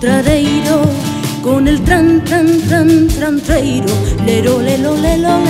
Tradeiro, con el tran, tran, tran, tran, tradeiro, lero, lelo, lelo,